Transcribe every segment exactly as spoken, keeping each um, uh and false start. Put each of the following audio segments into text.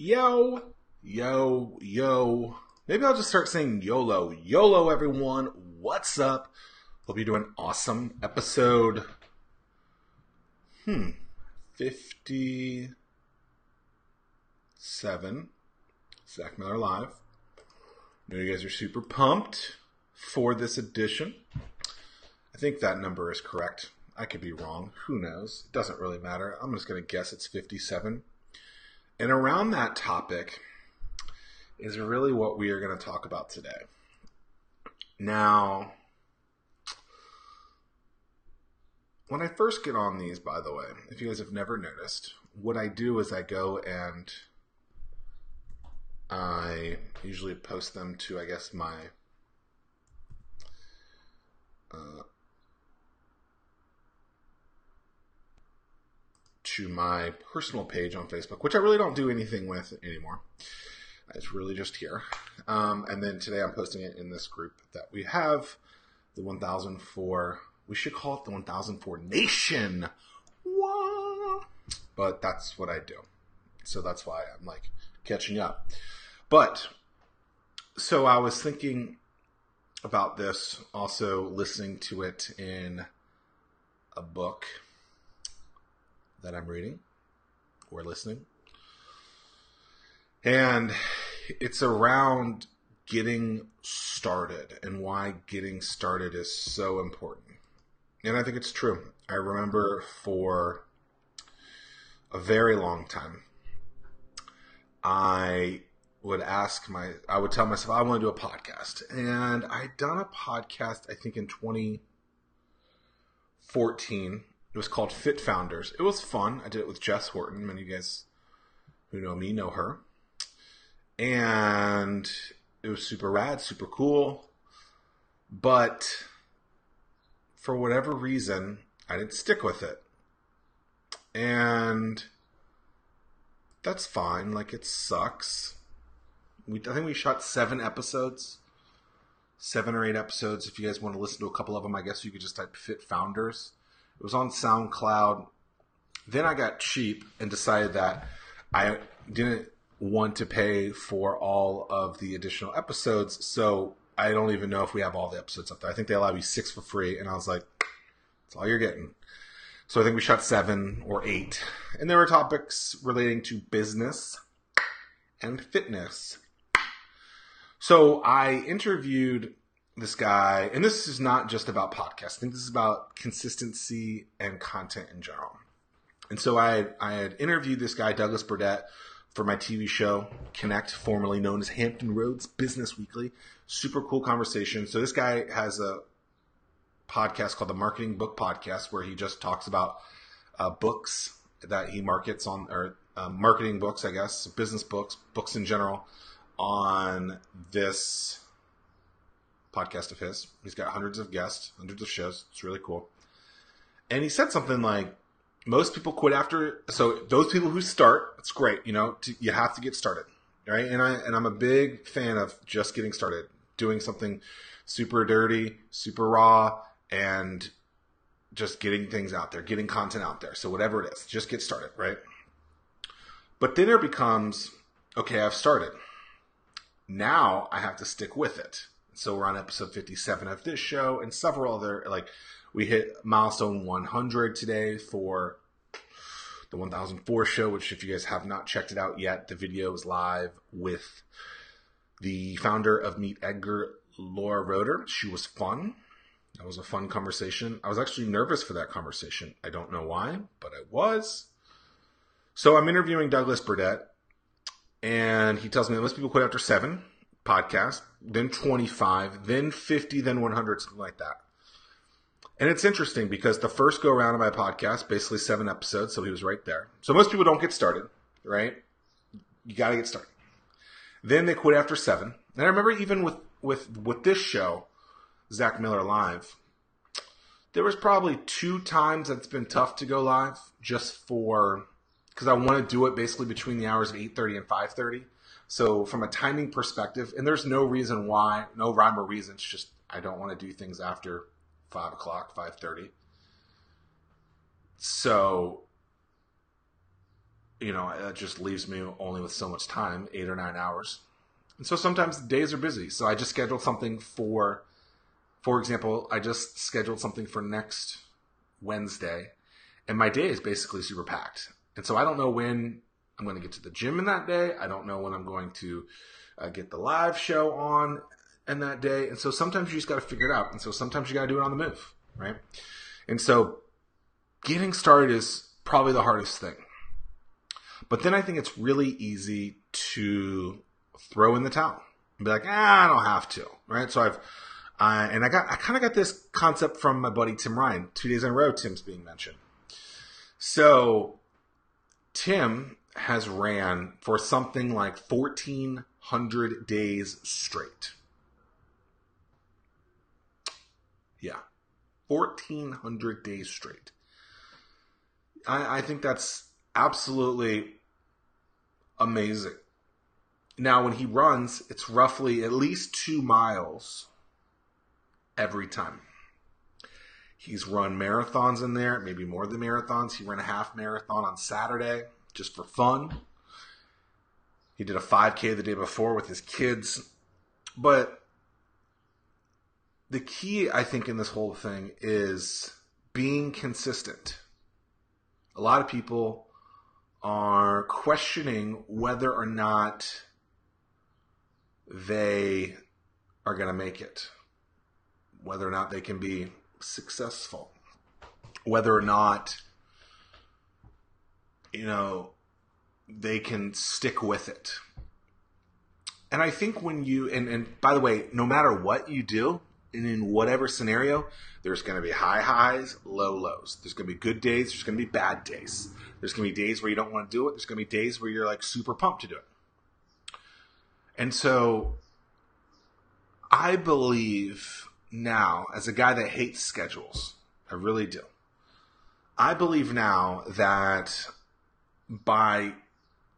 Yo, yo, yo. Maybe I'll just start saying YOLO. YOLO, everyone. What's up? Hope you're doing awesome. Episode hmm, fifty-seven. Zach Miller Live. I know you guys are super pumped for this edition. I think that number is correct. I could be wrong. Who knows? It doesn't really matter. I'm just going to guess it's fifty-seven. And around that topic is really what we are going to talk about today. Now, when I first get on these, by the way, if you guys have never noticed, what I do is I go and I usually post them to, I guess, my uh, to my personal page on Facebook, which I really don't do anything with anymore. It's really just here. Um, and then today I'm posting it in this group that we have, the one thousand four, we should call it the one thousand four Nation. Wah! But that's what I do. So that's why I'm like catching up. But, so I was thinking about this, also listening to it in a book that I'm reading or listening. And it's around getting started and why getting started is so important. And I think it's true. I remember for a very long time, I would ask my, I would tell myself, I want to do a podcast. And I'd done a podcast, I think in twenty fourteen, it was called Fit Founders. It was fun. I did it with Jess Horton. Many of you guys who know me know her. And it was super rad, super cool. But for whatever reason, I didn't stick with it. And that's fine. Like, it sucks. We, I think we shot seven episodes. Seven or eight episodes. If you guys want to listen to a couple of them, I guess you could just type Fit Founders. It was on SoundCloud. Then I got cheap and decided that I didn't want to pay for all of the additional episodes. So I don't even know if we have all the episodes up there. I think they allow you six for free. And I was like, that's all you're getting. So I think we shot seven or eight. And there were topics relating to business and fitness. So I interviewed this guy, and this is not just about podcasts. I think this is about consistency and content in general. And so I had, I had interviewed this guy, Douglas Burdett, for my T V show, Connect, formerly known as Hampton Roads Business Weekly. Super cool conversation. So this guy has a podcast called The Marketing Book Podcast, where he just talks about uh, books that he markets on, or uh, marketing books, I guess, business books, books in general, on this podcast of his. He's got hundreds of guests, hundreds of shows. It's really cool. And he said something like, most people quit after, so those people who start, it's great, you know, to, you have to get started, right? And, I, and I'm a big fan of just getting started, doing something super dirty, super raw, and just getting things out there, getting content out there. So whatever it is, just get started, right? But then it becomes, okay, I've started. Now I have to stick with it. So we're on episode fifty-seven of this show and several other, like we hit milestone one hundred today for the one thousand four show, which if you guys have not checked it out yet, the video is live with the founder of Meet Edgar, Laura Roeder. She was fun. That was a fun conversation. I was actually nervous for that conversation. I don't know why, but I was. So I'm interviewing Douglas Burdett, and he tells me that most people quit after seven podcast, then twenty-five, then fifty, then one hundred, something like that. And it's interesting because the first go around of my podcast, basically seven episodes, so he was right there. So most people don't get started, right? You got to get started. Then they quit after seven. And I remember even with, with, with this show, Zach Miller Live, there was probably two times that it's been tough to go live just for, because I want to do it basically between the hours of eight thirty and five thirty. So from a timing perspective, and there's no reason why, no rhyme or reason. It's just I don't want to do things after five o'clock, five thirty. So you know, it just leaves me only with so much time, eight or nine hours. And so sometimes days are busy. So I just scheduled something for, for example, I just scheduled something for next Wednesday, and my day is basically super packed. And so I don't know when I'm going to get to the gym in that day. I don't know when I'm going to uh, get the live show on in that day. And so sometimes you just got to figure it out. And so sometimes you got to do it on the move, right? And so getting started is probably the hardest thing. But then I think it's really easy to throw in the towel and be like, ah, I don't have to, right? So I've, uh, and I got, I kind of got this concept from my buddy Tim Ryan. Two days in a row, Tim's being mentioned. So Tim has ran for something like fourteen hundred days straight. Yeah, fourteen hundred days straight. I, I think that's absolutely amazing. Now, when he runs, it's roughly at least two miles every time. He's run marathons in there, maybe more than marathons. He ran a half marathon on Saturday just for fun. He did a five K the day before with his kids. But the key, I think, in this whole thing is being consistent. A lot of people are questioning whether or not they are going to make it, whether or not they can be successful, whether or not, you know, they can stick with it. And I think when you, and, and by the way, no matter what you do, and in whatever scenario, there's going to be high highs, low lows. There's going to be good days. There's going to be bad days. There's going to be days where you don't want to do it. There's going to be days where you're like super pumped to do it. And so I believe now, as a guy that hates schedules, I really do. I believe now that by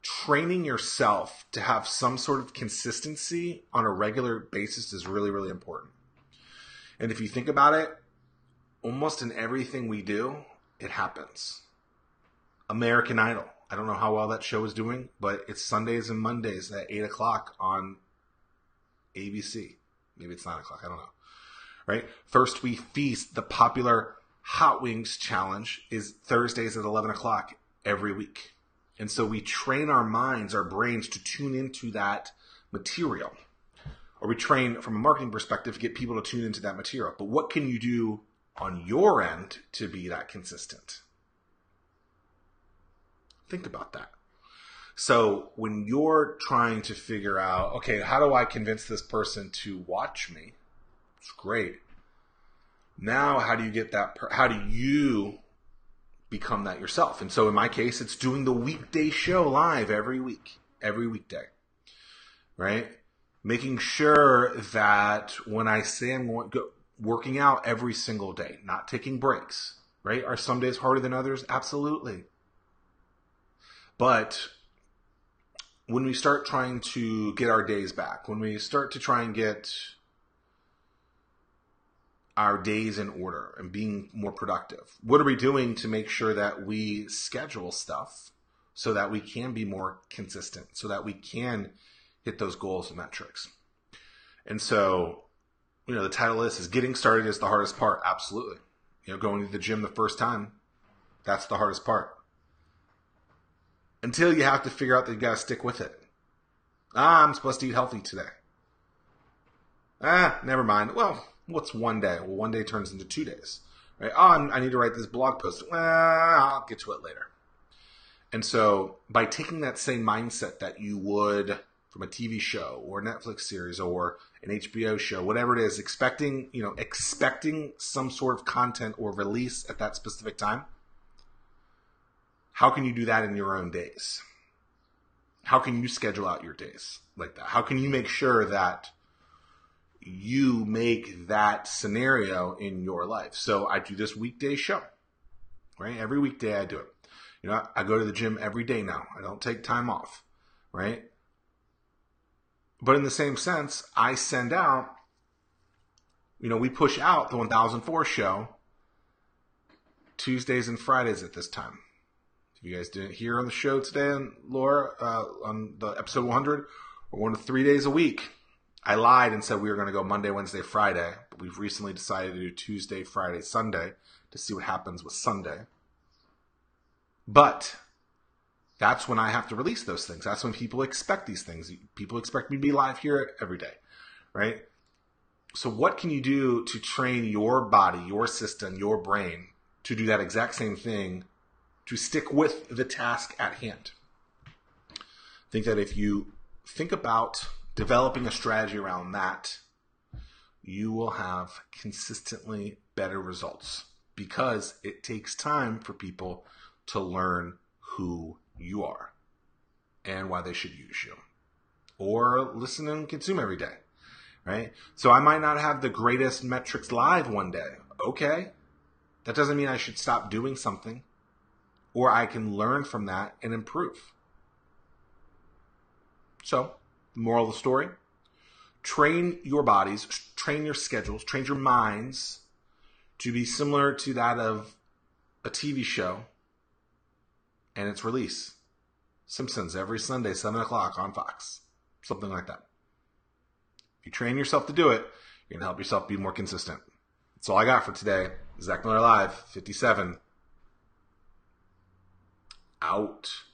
training yourself to have some sort of consistency on a regular basis is really, really important. And if you think about it, almost in everything we do, it happens. American Idol. I don't know how well that show is doing, but it's Sundays and Mondays at eight o'clock on A B C. Maybe it's nine o'clock. I don't know. Right? First We Feast, the popular Hot Wings challenge, is Thursdays at eleven o'clock every week. And so we train our minds, our brains to tune into that material. Or we train, from a marketing perspective, to get people to tune into that material. But what can you do on your end to be that consistent? Think about that. So when you're trying to figure out, okay, how do I convince this person to watch me? It's great. Now, how do you get that? Per- how do you become that yourself? And so in my case, it's doing the weekday show live every week, every weekday, right? Making sure that when I say I'm working out every single day, not taking breaks, right? Are some days harder than others? Absolutely. But when we start trying to get our days back, when we start to try and get our days in order and being more productive, what are we doing to make sure that we schedule stuff so that we can be more consistent, so that we can hit those goals and metrics? And so, you know, the title of this is Getting Started is the Hardest Part. Absolutely. You know, going to the gym the first time, that's the hardest part. Until you have to figure out that you got to stick with it. Ah, I'm supposed to eat healthy today. Ah, never mind. Well, what's one day? Well, one day turns into two days. Right? Oh, I'm, I need to write this blog post. Ah, I'll get to it later. And so by taking that same mindset that you would from a T V show or a Netflix series or an H B O show, whatever it is, expecting, you know, expecting some sort of content or release at that specific time. How can you do that in your own days? How can you schedule out your days like that? How can you make sure that you make that scenario in your life? So I do this weekday show, right? Every weekday I do it. You know, I go to the gym every day now. I don't take time off, right? But in the same sense, I send out, you know, we push out the one thousand four show Tuesdays and Fridays at this time. If you guys didn't hear on the show today, on Laura, uh, on the episode one hundred, we're going to three days a week. I lied and said we were going to go Monday, Wednesday, Friday, but we've recently decided to do Tuesday, Friday, Sunday to see what happens with Sunday. But that's when I have to release those things. That's when people expect these things. People expect me to be live here every day, right? So what can you do to train your body, your system, your brain to do that exact same thing, to stick with the task at hand? I think that if you think about developing a strategy around that, you will have consistently better results because it takes time for people to learn who you are and why they should use you or listen and consume every day, right? So I might not have the greatest metrics live one day. Okay. That doesn't mean I should stop doing something, or I can learn from that and improve. So, moral of the story, train your bodies, train your schedules, train your minds to be similar to that of a T V show and its release. Simpsons every Sunday, seven o'clock on Fox. Something like that. If you train yourself to do it, you're going to help yourself be more consistent. That's all I got for today. Zach Miller Live, fifty-seven. Out.